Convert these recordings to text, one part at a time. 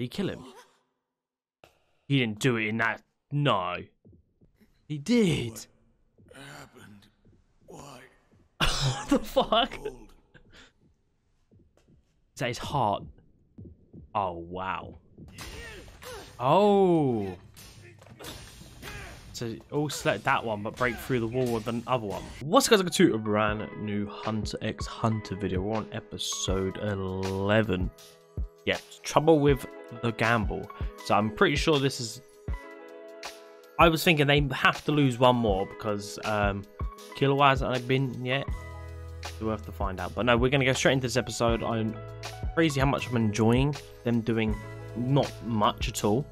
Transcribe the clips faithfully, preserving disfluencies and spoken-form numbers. Did he kill him? He didn't do it in that. No. He did. What happened? Why? What the fuck? Is that his heart? Oh, wow. Oh. So all select that one, but break through the wall with the other one. What's up guys, welcome to a brand new Hunter x Hunter video. We're on episode eleven. Yeah, trouble with the gamble. So I'm pretty sure this is... I was thinking they have to lose one more because um, Killua hasn't been yet. We'll have to find out. But no, we're going to go straight into this episode. I'm crazy how much I'm enjoying them doing not much at all.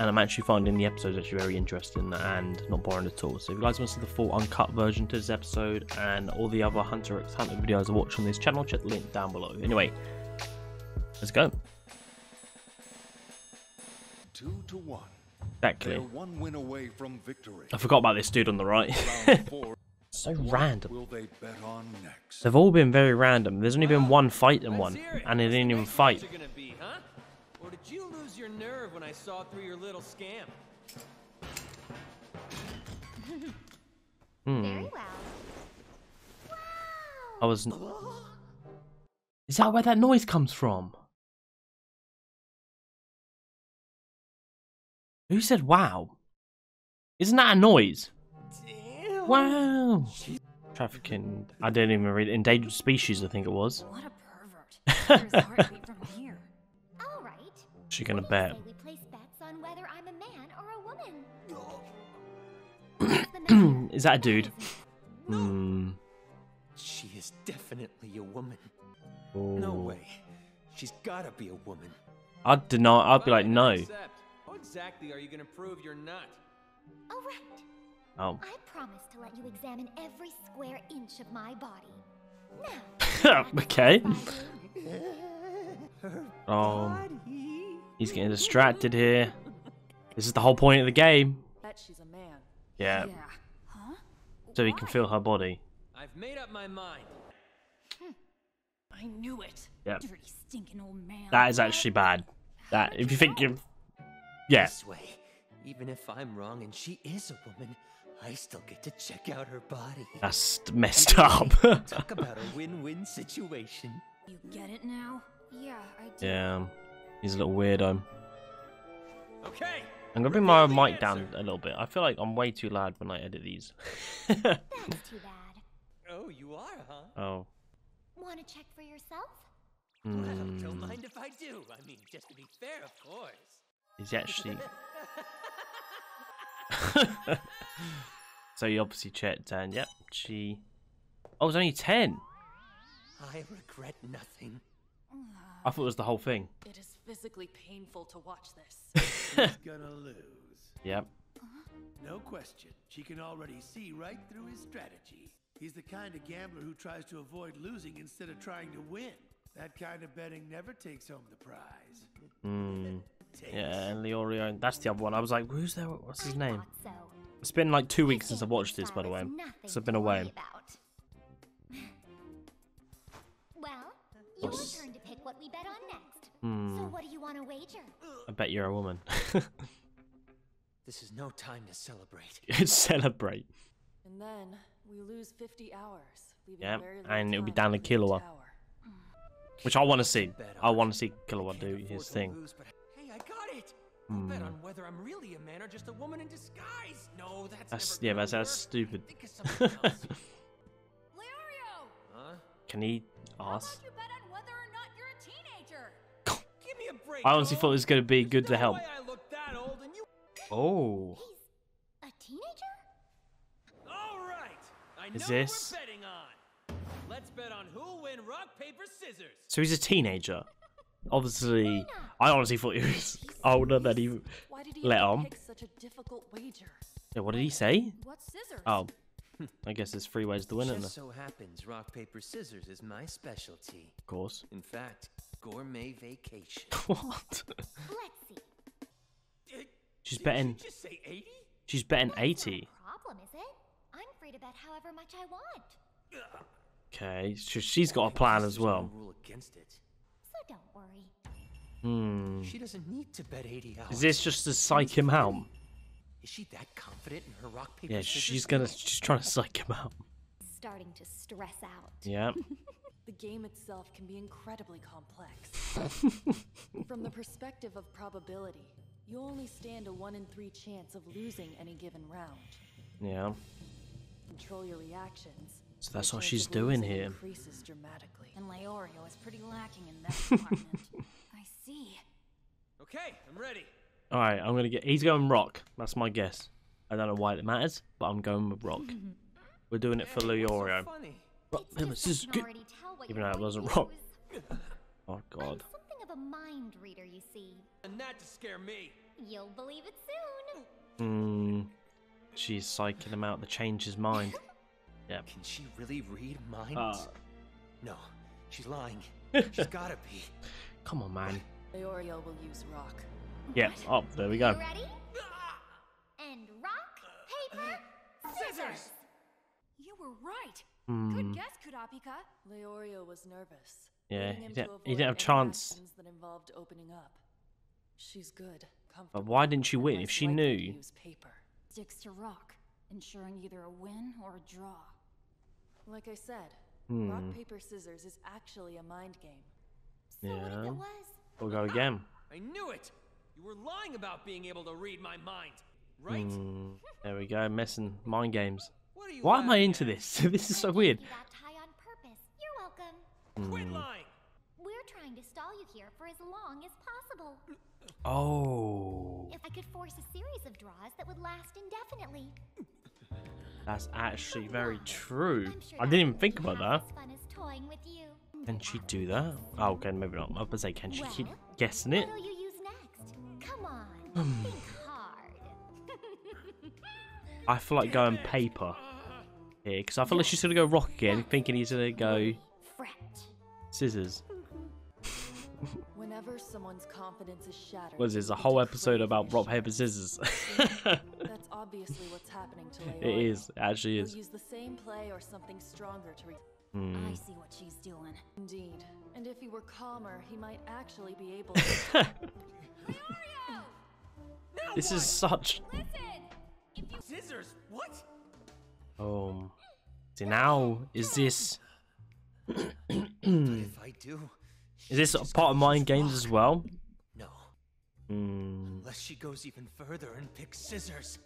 And I'm actually finding the episodes actually very interesting and not boring at all. So if you guys want to see the full uncut version to this episode and all the other Hunter x Hunter videos I watch on this channel, check the link down below. Anyway, let's go. Two to one. Exactly. One win away from victory. I forgot about this dude on the right. So random. Will they bet on next? They've all been very random. There's only been one fight and one, and they didn't even fight. Be, huh? Or did you lose your nerve when I saw through your little scam? Hmm. Very well. Wow. I was. Is that where that noise comes from? Who said wow? Isn't that a noise? Damn. Wow. Trafficking. I didn't even read it. Endangered species, I think it was. What a pervert. There's hardly from here. All right. She gonna bet. We place bets on whether I'm a man or a woman. Is that a dude? No. Hmm. She is definitely a woman. Oh. No way. She's gotta be a woman. I'd deny. I'd be like, no. How exactly are you gonna prove you're not? Oh, right. Oh. I promise to let you examine every square inch of my body. Now. Okay. Oh. He's getting distracted here. This is the whole point of the game. Bet she's a man. Yeah. Yeah. Huh? So he can feel her body. I've made up my mind. I knew it. Yeah. Dirty, stinking old man. That is actually bad. That if you think you, yeah. This way, even if I'm wrong and she is a woman, I still get to check out her body. That's messed up. Talk about a win-win situation. You get it now? Yeah, I do. Yeah, he's a little weirdo. Okay. I'm gonna bring my mic down a little bit. I feel like I'm way too loud when I edit these. That's too bad. Oh, you are, huh? Oh. Want to check for yourself? Mm. Well, don't mind if I do. I mean, just to be fair, of course. He's actually... So you obviously checked, and yep, she... Oh, it was only ten. I regret nothing. I thought it was the whole thing. It is physically painful to watch this. She's gonna lose. Yep. No question. She can already see right through his strategy. He's the kind of gambler who tries to avoid losing instead of trying to win. That kind of betting never takes home the prize. Mm. Yeah, and Leorio. That's the other one. I was like, who's there? What's his name? So. It's been like two weeks since I've watched this, by the way. So I've been away. Well, your turn to pick what we bet on next. Mm. So what do you want to wager? I bet you're a woman. This is no time to celebrate. Celebrate. And then... we lose fifty hours. Yeah, and it'll be down to Killua. Which I want to see. I want to see Killua do his thing. Hey, I got it. Mm. Bet on whether I'm really a man or just a woman in disguise. No, that's, that's yeah, that's, that's stupid. Can he ask? You bet on whether or not you're a teenager. Give me a break. I honestly thought it was going to be good to help. Oh. He's a teenager? Is this? Let's bet on who'll win rock, paper, scissors. So he's a teenager. Obviously, I honestly thought he was older than he let on. Yeah, what did he say? Oh, I guess there's three ways to win it. Just so happens rock, paper, scissors is my specialty. Of course. In fact, gourmet vacation. What? She's betting. She's betting eighty. To bet however much I want. Okay, so she's got a plan as well. So don't worry. Hmm. She doesn't need to bet eighty hours. Is this just to psych him out? Is she that confident in her rock paper? Yeah, she's gonna. She's trying to psych him out. Starting to stress out. Yeah. The game itself can be incredibly complex. From the perspective of probability, you only stand a one in three chance of losing any given round. Yeah. Control your reactions. So that's what she's doing here. Increases dramatically, and Leorio is pretty lacking in that department. I see. Okay, I'm ready. All right, I'm gonna get. He's going rock. That's my guess. I don't know why it matters, but I'm going with rock. We're doing it for Leorio. Rock, paper, scissors. Even though it wasn't rock. Oh God. Something of a mind reader, you see. And not to scare me. You'll believe it soon. Hmm. She's psyching him out to change his mind. Yeah. Can she really read minds? Uh, no, she's lying. She's gotta be. Come on, man. Leorio will use rock. Yeah. Oh, there we go. You ready? And rock, paper, scissors. You were right. Mm. Good guess, Kurapika. Leorio was nervous. Yeah. He didn't, he didn't have a chance. That involved opening up. She's good. But why didn't she win if she knew? Paper sticks to rock, ensuring either a win or a draw. Like I said, hmm. rock, paper, scissors is actually a mind game. So yeah. What if it was? We'll go again. I knew it! You were lying about being able to read my mind, right? Hmm. There we go, messing mind games. Why am I into at? this? This is so weird. You got high on purpose. You're welcome. Hmm. Quit lying! We're trying to stall you here for as long as possible. Oh. If I could force a series of draws that would last indefinitely. That's actually very true. Sure I didn't even think about that. As can she do that? Oh, okay, maybe not. I was gonna say, can she well, keep guessing it? What'll you use next? Come on, think hard. I feel like going paper here because I feel like she's gonna go rock again, thinking he's gonna go scissors. Whenever someone's confidence is shattered, was this a whole episode about rock, paper, scissors? That's obviously what's happening to Leorio. It is, it actually is. We'll use the same play or something stronger to reach. Mm. I see what she's doing. Indeed, and if he were calmer, he might actually be able to. Leorio! Now this what? is such. Listen, if you... Scissors? What? Oh, see now is this? If I do. Is this She's part of mind games as well? No. Mm. Unless she goes even further and picks scissors.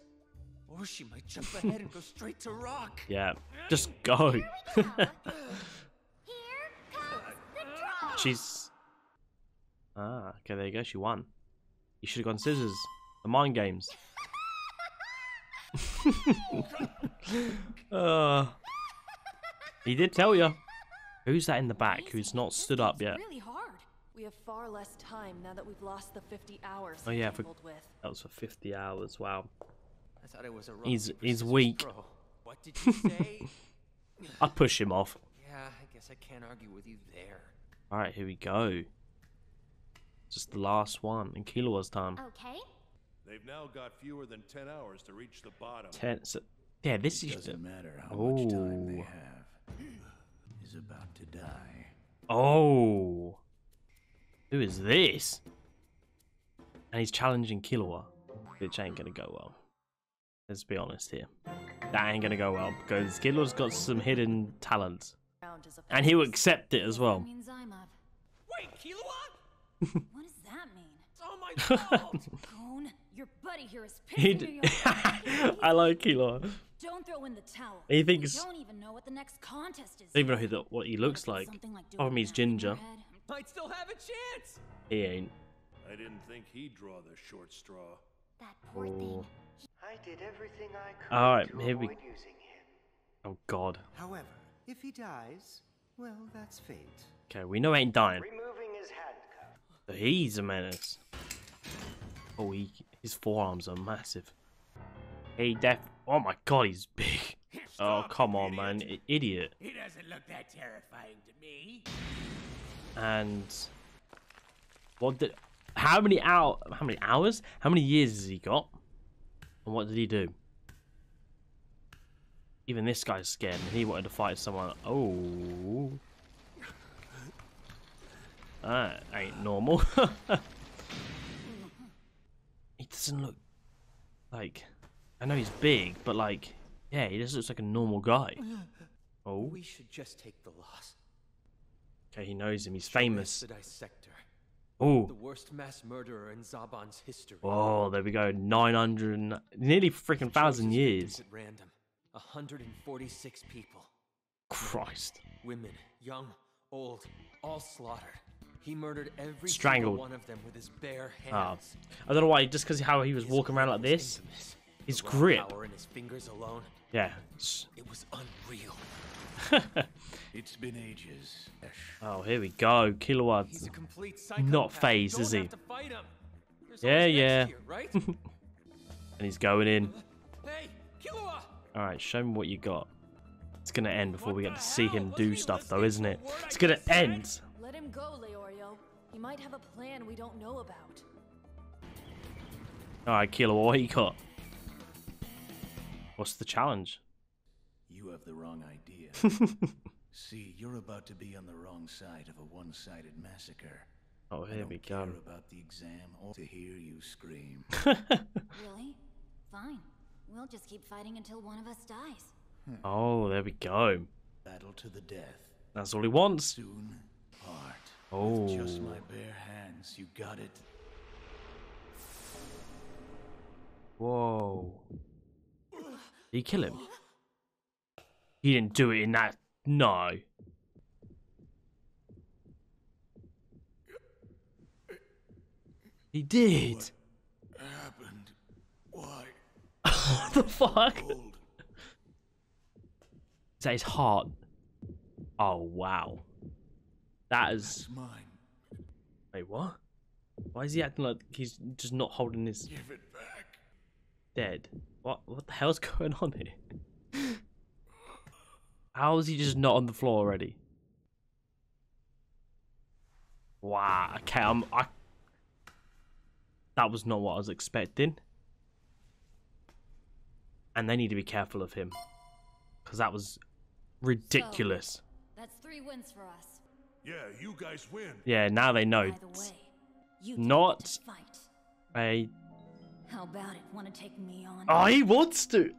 Or she might jump ahead and go straight to rock. Yeah, just go. Here we go. Here comes the draw. She's... Ah, okay, there you go. She won. You should have gone scissors. The mind games. uh, he did tell you. Who's that in the back who's not stood up yet? Really hard. We have far less time now that we've lost the fifty hours. Oh yeah, for, that was for fifty hours. Wow. I thought it was a he's he's weak. What did you say? I'd push him off. Yeah, I guess I can't argue with you there. All right, here we go. Just the last one in Killua's time. Okay. They've now got fewer than ten hours to reach the bottom. ten. So, yeah, this it is. Doesn't matter how oh. much time they have. About to die. Oh, who is this? And he's challenging Killua, which ain't gonna go well. Let's be honest here. That ain't gonna go well because Killua's got some hidden talent, and he'll accept it as well. Wait, Killua? What does that mean? It's all my fault. Gon, your buddy here is pissing me off. I like Killua. Don't throw in the towel. He thinks. We don't even know what the next contest is. I don't even know who the, what he looks like. like oh, he's ginger. Might still have a chance. He ain't. I didn't think he'd draw the short straw. That poor oh. thing. I did everything I could All right, to here avoid we... using him. Oh God. However, if he dies, well, that's fate. Okay, we know he ain't dying. Removing his handcuff. But he's a menace. Oh, he, his forearms are massive. He def. Oh my God, he's big. Stop, oh come on, idiot. man, I idiot. He doesn't look that terrifying to me. And what did? How many hour? How many hours? How many years has he got? And what did he do? Even this guy's scared, and he wanted to fight someone. Oh. That ain't normal. He doesn't look like... I know he's big, but like... Yeah, he just looks like a normal guy. Oh. We should just take the loss. Okay, he knows him. He's famous. Oh. The worst mass murderer in Zaban's history. Oh, there we go. nine hundred... Nearly freaking thousand years. At random. one hundred forty-six people. Christ. Women, young, old, all slaughtered. He murdered every strangled one of them with his bare hands. Oh. I don't know why, just because how he was his walking around like this. Infamous. His grip. Power in his fingers alone. Yeah. It was unreal. It's been ages. Oh, here we go. Killua. He's a complete psychopath. Not phased, is he? Yeah, yeah. Here, right? And he's going in. Hey, Killua! All right, show me what you got. It's gonna end before what we get to see him do stuff, though, isn't it? It's gonna end. Let him go, Leorio. He might have a plan we don't know about. All right, Killua, what you got? What's the challenge? You have the wrong idea. See, you're about to be on the wrong side of a one-sided massacre. Oh, here we go. I don't care about the exam or to hear you scream. Really? Fine. We'll just keep fighting until one of us dies. Oh, there we go. Battle to the death. That's all he wants. Soon, part. Oh. With just my bare hands. You got it. Whoa. Did he kill him? He didn't do it in that. No. He did. What happened? Why? What the fuck? Old. Is that his heart? Oh, wow. That is. That's mine. Wait, what? Why is he acting like he's just not holding his. Give it back. Dead. What what the hell's going on here? How is he just not on the floor already? Wow, okay, I'm I that was not what I was expecting. And they need to be careful of him. Cause that was ridiculous. So, that's three wins for us. Yeah, you guys win. Yeah, now they know. By the way, you not fight. A How about it? Want to take me on? Oh, he wants to.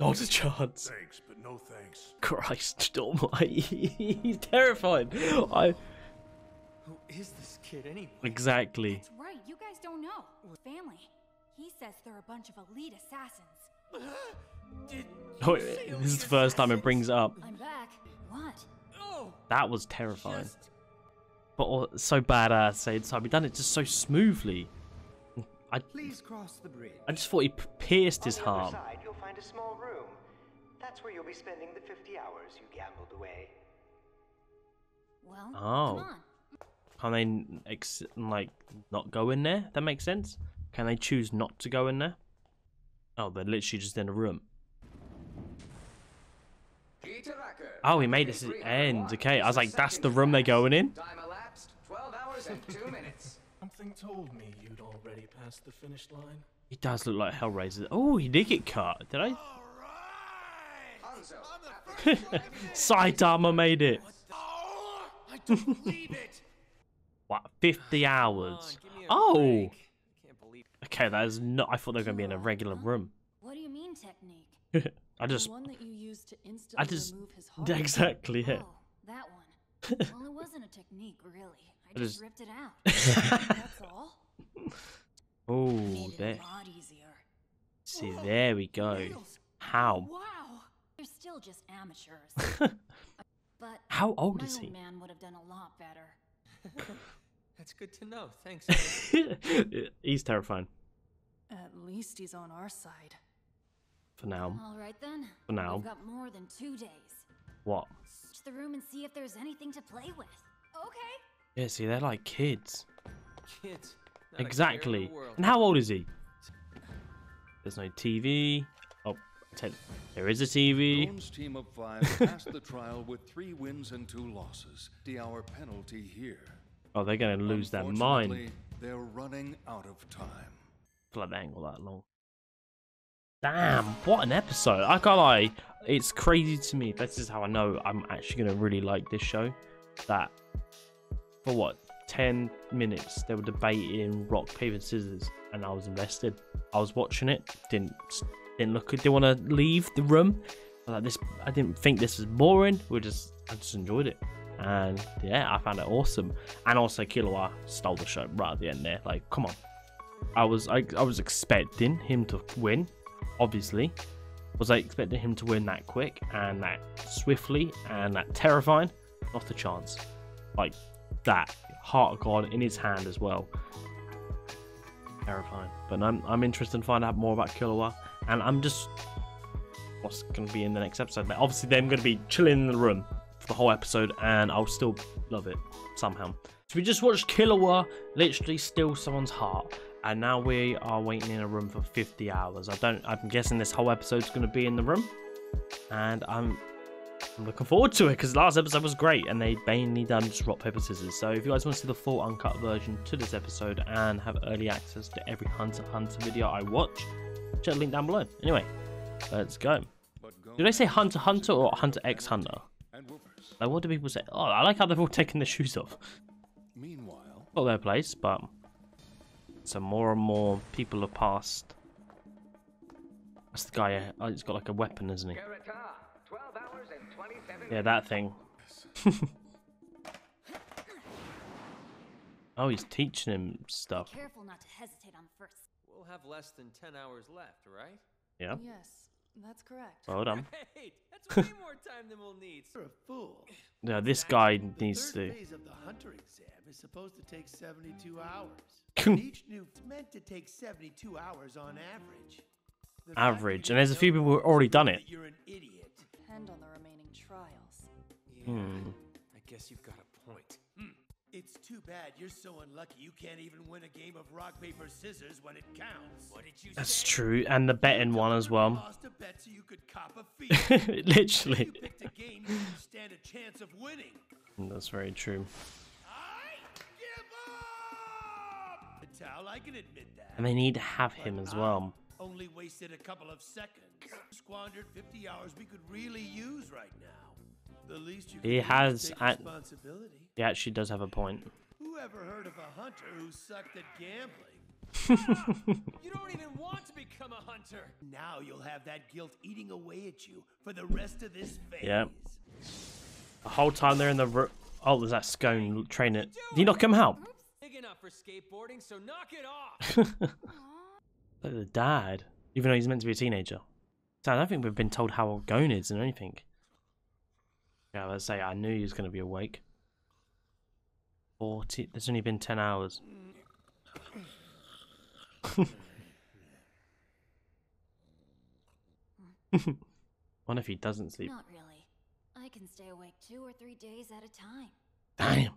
Not a chance. Thanks, but no thanks. Christ almighty. He's terrified. I... Who is this kid anyway? Exactly. That's right. You guys don't know. Family. He says they're a bunch of elite assassins. Did oh, this is the assassins? First time it brings it up. I'm back. What? Oh, that was terrifying. Just... But so badass. It's time we done it just so smoothly. I, Please cross the bridge. I just thought he pierced his heart. On the other side, you'll find a small room. That's where you'll be spending the fifty hours you gambled away. Well, oh. Come on. Can they ex like not go in there? That makes sense. Can they choose not to go in there? Oh, they're literally just in a room. Oh, he made it to the end. Okay, I was like, that's the room they're going in. Time elapsed, twelve hours and two minutes. Something told me you'd already passed the finish line. He does look like Hellraiser. Oh, he did get cut. Did I? All right. Saitama made it. Oh, I don't believe it. What? fifty hours. Oh. Okay, that is not. I thought they were going to be in a regular room. What do you mean technique? I just. The one that you used to instantly I just. Remove his heart. Exactly it. Yeah. Oh, that one. Well, it wasn't a technique, really. I just ripped it out. That's all. Oh, there. See, there we go. How? Wow. You're still just amateurs. But how old is he? Man would have done a lot better. That's good to know. Thanks. He's terrifying. At least he's on our side. For now. All right then. For now. We've got more than two days. What? The room and see if there's anything to play with. Okay. Yeah, see, they're like kids. Kids. Exactly. And how old is he? There's no T V. Oh, there is a T V. Gon's team of five passed the trial with three wins and two losses. The hour penalty here. Oh, they're gonna lose their mind. They're running out of time. I feel like they ain't all that long. Damn, what an episode. I can't lie. It's crazy to me. This is how I know I'm actually going to really like this show. That, for what, ten minutes they were debating rock, paper, scissors, and I was invested. I was watching it, didn't didn't look, didn't want to leave the room. Like this, I didn't think this was boring. We just, I just enjoyed it, and yeah, I found it awesome. And also, Killua stole the show right at the end there. Like, come on, I was, I, I was expecting him to win. Obviously, was I expecting him to win that quick and that swiftly and that terrifying? Not a chance. Like that heart of God in his hand as well. Terrifying. But I'm, I'm interested in finding out more about Killua, and I'm just. What's going to be in the next episode. But obviously they're going to be chilling in the room for the whole episode, and I'll still love it somehow. So we just watched Killua literally steal someone's heart, and now we are waiting in a room for fifty hours. I don't, I'm guessing this whole episode's going to be in the room, and I'm, I'm looking forward to it because last episode was great and they mainly done just rock, paper, scissors. So if you guys want to see the full uncut version to this episode and have early access to every Hunter x Hunter video I watch, check the link down below. Anyway, let's go. Did I say Hunter x Hunter or Hunter x Hunter? Like, what do people say? Oh, I like how they've all taken their shoes off. Meanwhile, not their place, but so more and more people have passed. That's the guy. Oh, he's got like a weapon, isn't he? Yeah, that thing. Oh, he's teaching him stuff. Careful not to hesitate on the first. We'll have less than ten hours left, right? Yeah. Yes. That's correct. Well done. Great. That's way more time than we'll need. You're a fool. Now this guy needs to. The third phase of the Hunter exam is supposed to take seventy-two hours. Each new meant to take seventy-two hours on average. The average, and there's a few people who've already done it. You're an idiot. Depend on the remaining trials. Yeah, hmm. I guess you've got a point. Hmm. It's too bad you're so unlucky you can't even win a game of rock, paper, scissors when it counts. What did you say? That's true, and the betting one as well. Lost a bet so you could cop a fee. Literally. You picked a game you stand a chance of winning. That's very true. I give up! It's how I can admit that. And they need to have him but as well. I only wasted a couple of seconds. Squandered fifty hours we could really use right now. The least you he has at, he actually does have a point. Who ever heard of a hunter who sucked at gambling? You don't even want to become a hunter. Now you'll have that guilt eating away at you for the rest of this phase. Yeah. The whole time they're in the oh, there's that scone train it. Did you not come out? Big enough for skateboarding, so knock it off. Look at the dad, even though he's meant to be a teenager. So I don't think we've been told how old Gon is or anything. Yeah, let's say I knew he was going to be awake. Forty. There's only been ten hours. What if he doesn't sleep? Not really. I can stay awake two or three days at a time. Damn.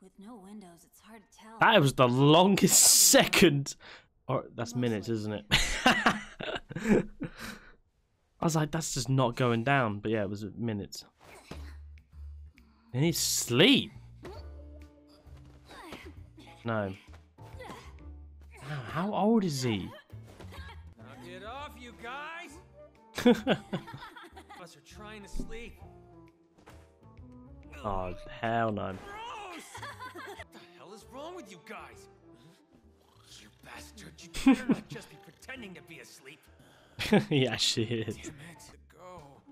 With no windows, it's hard to tell. That was the longest second. Or that's Mostly. minutes, isn't it? I was like, that's just not going down. But yeah, it was minutes. They need sleep. No. Wow, how old is he? Knock it off, you guys. Us are trying to sleep. Oh, hell no. Gross. What the hell is wrong with you guys? You bastard, you better not just be pretending to be asleep. He actually is. It.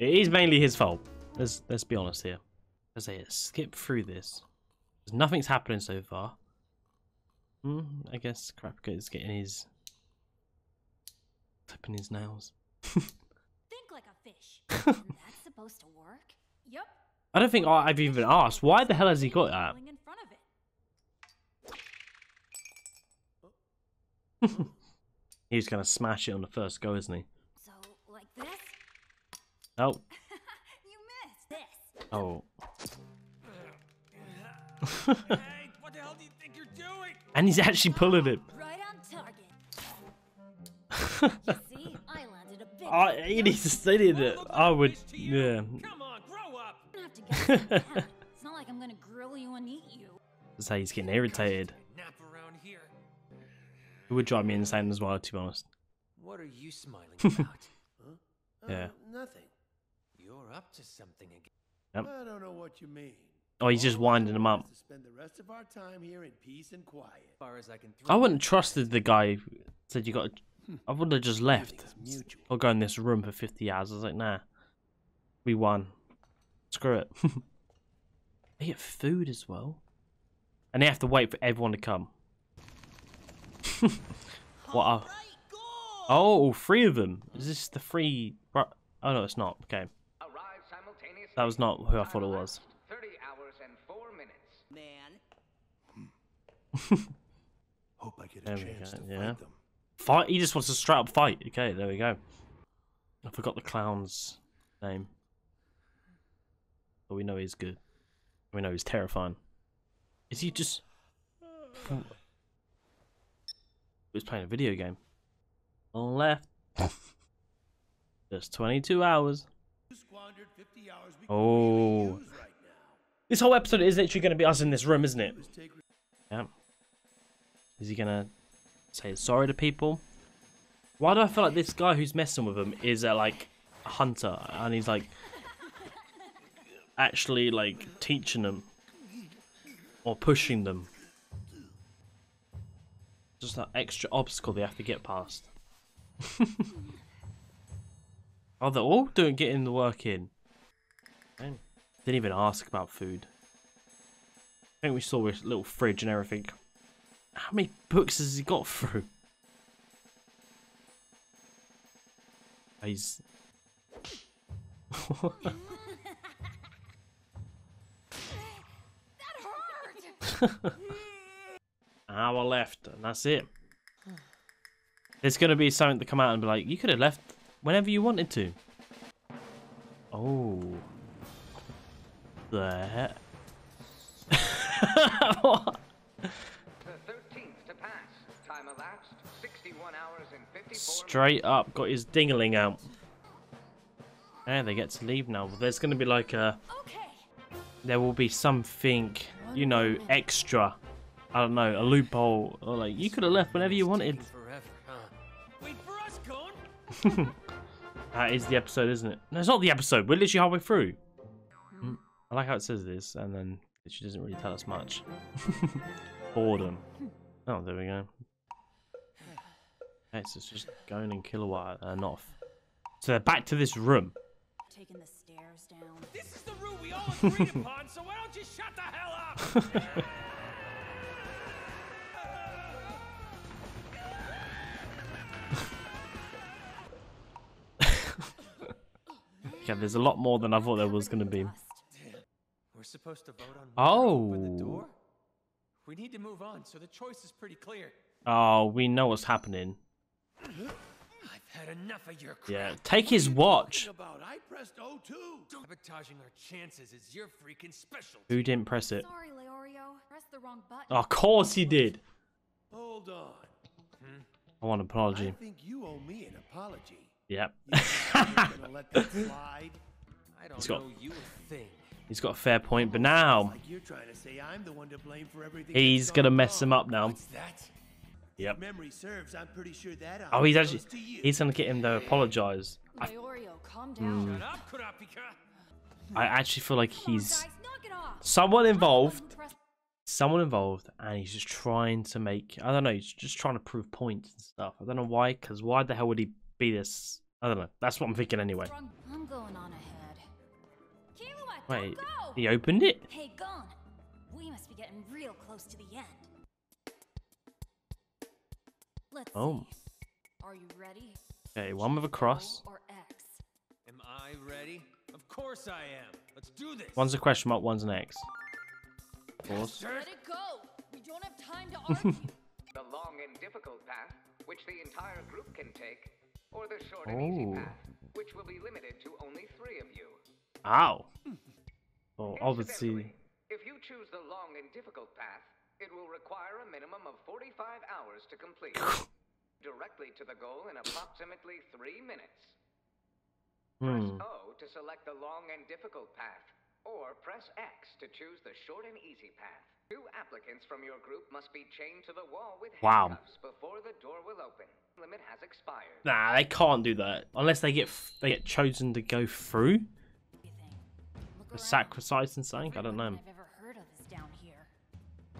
it is mainly his fault. Let's let's be honest here. Let's say it. Skip through this. Because nothing's happening so far. Hmm. I guess Kurapika is getting his clipping his nails. Think like a fish. That's supposed to work. Yep. I don't think I've even asked. Why the hell has he got that? In front of it. He's gonna smash it on the first go, isn't he? Oh. You missed this. Oh. Hey, what the hell do you think you're doing? And he's actually pulling it. Right on target. You see, I landed a big. Oh, he needs to it. I would. Yeah. Come on, grow up. It's not like I'm gonna grill you and eat you. That's how he's getting irritated. Nap around here. It would drive me insane as well, to be honest. What are you smiling about? Huh? Yeah. Uh, nothing. You're up to something again. Yep. I don't know what you mean. Oh, he's just winding them up. I wouldn't have trusted the guy who said you got to... I would have just left. I'll go in this room for fifty hours. I was like, nah. We won. Screw it. They get food as well. And they have to wait for everyone to come. What are... Oh, three of them. Is this the three... Oh, no, it's not. Okay. That was not who I thought it was. Hope I get a chance to fight them. Fight? He just wants to straight up fight. Okay, there we go. I forgot the clown's name. But we know he's good. We know he's terrifying. Is he just... He was playing a video game. Left. Just twenty-two hours. Oh. This whole episode is literally going to be us in this room, isn't it? Yeah. Is he going to say sorry to people? Why do I feel like this guy who's messing with him is a, like a hunter and he's like actually like teaching them or pushing them? Just that extra obstacle they have to get past. Oh, they're all doing getting the work in. Dang. Didn't even ask about food. I think we saw this little fridge and everything. How many books has he got through? He's... That hurt. Hour left, and that's it. There's going to be something to come out and be like, you could have left whenever you wanted to. Oh. The heck? What? Straight up got his dingling out. And they get to leave now. But there's going to be like a... There will be something, you know, extra. I don't know, a loophole. Or like, you could have left whenever you wanted. That is the episode, isn't it? No, it's not the episode. We're literally halfway through. I like how it says this, and then she doesn't really tell us much. Boredom. Oh, there we go. It's just going and Killua and off. So they're back to this room. Taking the stairs down. This is the room we all agreed upon, so why don't you shut the hell up? Yeah, there's a lot more than I thought there was going to be. We're supposed to vote on oh. The door? We need to move on, so the choice is pretty clear. Oh, we know what's happening. I've had enough of your crap. Yeah, take his watch. I pressed O two. Sabotaging our chances is your freaking specialty. Who didn't press it? Sorry, Leorio. Pressed the wrong button. Of course he did. Hold on. Hmm? I want an apology. I think you owe me an apology. Yep. He's got, he's got a fair point, but now he's gonna mess him up now. Yep. Oh, he's actually he's gonna get him to apologize. I, mm, I actually feel like he's someone involved, someone involved, and he's just trying to make I don't know. He's just trying to prove points and stuff. I don't know why, because why the hell would he? Be this. I don't know. That's what I'm thinking anyway. I'm going on ahead. Killua, wait, go. He opened it? Hey, Gon, we must be getting real close to the end. Let's oh. See. Are you ready? Okay, one with a cross. Or X. Am I ready? Of course I am. Let's do this. One's a question mark, one's an X. Of course. Let it go. We don't have time to argue. The long and difficult path, which the entire group can take. Or the short and easy path, which will be limited to only three of you. Ow. Oh, obviously. If you choose the long and difficult path, it will require a minimum of forty-five hours to complete. Directly to the goal in approximately three minutes. Press hmm. O to select the long and difficult path, or press X to choose the short and easy path. Two applicants from your group must be chained to the wall with handcuffs wow. before the door will open. Limit has expired. Nah, they can't do that unless they get f they get chosen to go through. A sacrifice and something? I don't know.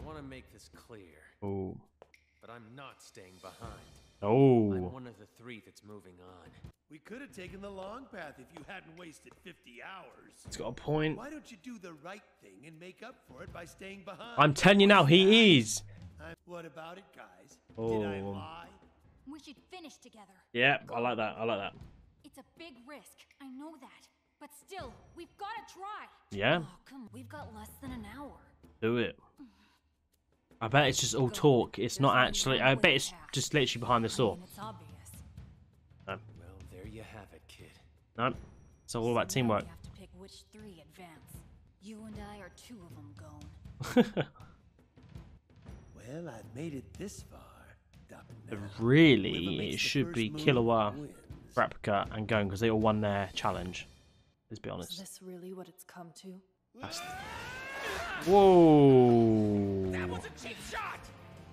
want to make this clear. Oh. But I'm not staying behind. Oh. I'm one of the three that's moving on. We could have taken the long path if you hadn't wasted fifty hours. It's got a point. Why don't you do the right thing and make up for it by staying behind? I'm telling you now, he is. What about it, guys? Oh. Did I lie? We should finish together. Yeah, I like that. I like that. It's a big risk. I know that. But still, we've got to try. Yeah. Oh, come. We've got less than an hour. Do it. I bet it's just all talk. It's not actually. I bet it's just literally behind the door. No. Well, there you have it, kid. No. It's all about teamwork. You have to pick which three advance. You and I are two of them, Gon. Well, I've made it this far. Really, it should be Killua, Kurapika, and Gon because they all won their challenge. Let's be honest. Is this really what it's come to? That's... Whoa! That was a cheap shot.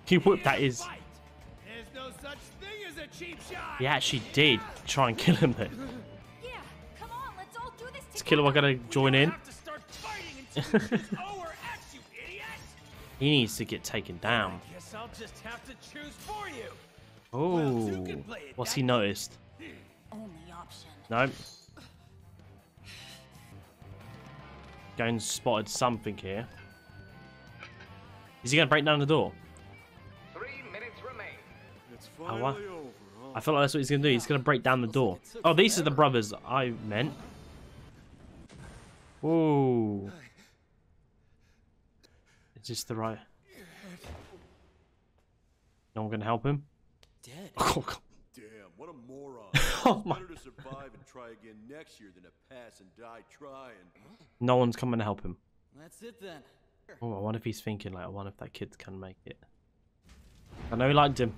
He whipped that is. There's no such thing as a cheap shot. He actually did try and kill him though. Yeah, come on, let's all do this. Is Killua gonna join in? He needs to get taken down. I guess I'll just have to choose for you. Oh, well, what's he noticed? Only option. No. Going spotted something here. Is he going to break down the door? Three minutes remain. It's finally oh, over, huh? I feel like that's what he's going to do. He's going to break down the door. Oh, these are the brothers I meant. Whoa. Is this the right? No one going to help him? Dead. Oh, God. Damn, what a moron. Oh my. Better to survive and try again next year than to pass and die trying. No one's coming to help him. That's it then. Oh, I wonder if he's thinking like, I wonder if that kid can make it. I know he liked him.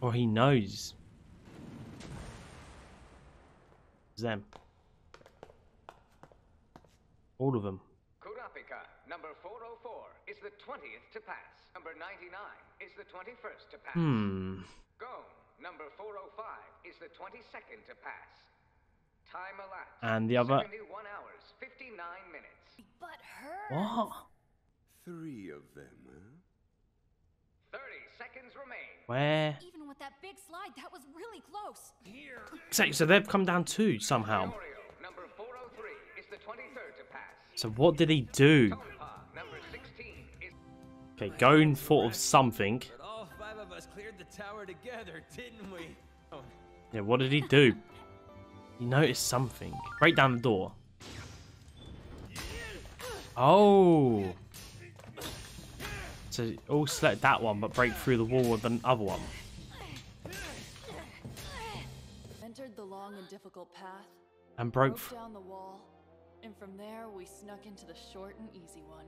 Or he knows. It's them. All of them. Kurapika, number four oh four, is the twentieth to pass. Number ninety-nine is the twenty-first to pass. Hmm. Gon, number four oh five, is the twenty-second to pass. Time elapsed. And the other seventy-one hours, fifty-nine minutes. But her. What? Three of them, huh? thirty seconds remain. Where? Even with that big slide, that was really close. Here. So, so they've come down too somehow. Leorio, number four oh three, is the twenty-third to pass. So what did he do? Tompa, number sixteen, is... Okay, Gon thought of something. Us cleared the tower together, didn't we? Oh. Yeah, what did he do? He noticed something. Break down the door. Oh. So all select that one, but break through the wall with the other one. Entered the long and difficult path. And broke, broke down the wall, and from there we snuck into the short and easy one.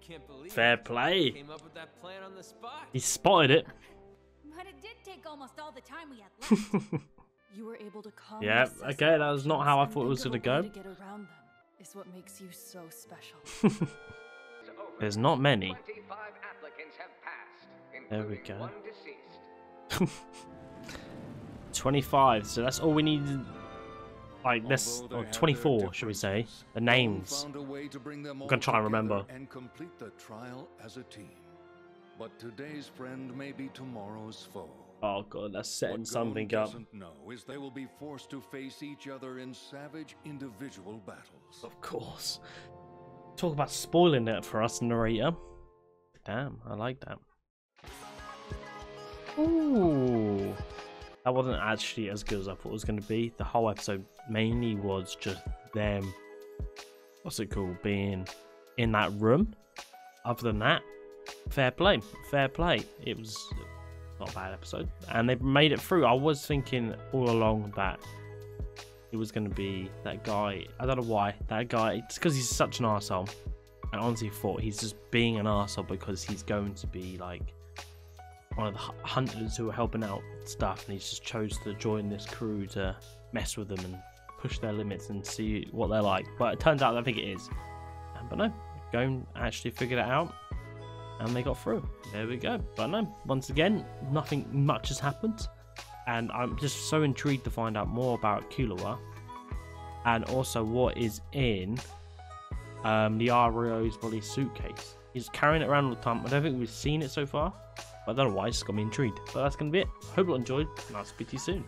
Can't believe fair play. Came up with that plan on the spot. He spotted it. But it did take almost all the time we had left. You were able to calm yeah, okay, that was not how I thought it was gonna go. To get around them is what makes you so special. There's not many. twenty-five applicants have passed, there we go. One deceased. twenty-five, so that's all we need. Like this, or twenty-four, should we say? The names. I'm gonna try and remember. And complete the trial as a team. But today's friend may be tomorrow's foe. Oh god, that's setting something up. What Gon doesn't know is they will be forced to face each other in savage individual battles. Of course. Talk about spoiling it for us, narrator. Damn, I like that. Ooh. That wasn't actually as good as I thought it was going to be. The whole episode mainly was just them, what's it called, being in that room. Other than that, fair play, fair play. It was not a bad episode. And they made it through. I was thinking all along that it was going to be that guy. I don't know why. That guy, it's because he's such an arsehole. I honestly thought he's just being an arsehole because he's going to be like... one of the hunters who were helping out stuff, and he just chose to join this crew to mess with them and push their limits and see what they're like. But it turns out I don't think it is. But no, Gon actually figured it out and they got through. There we go. But no, once again, nothing much has happened, and I'm just so intrigued to find out more about Killua and also what is in um, Leorio's bloody suitcase. He's carrying it around all the time. I don't think we've seen it so far, but I don't know why. It's got me intrigued. But that's going to be it. Hope you enjoyed, and I'll speak to you soon.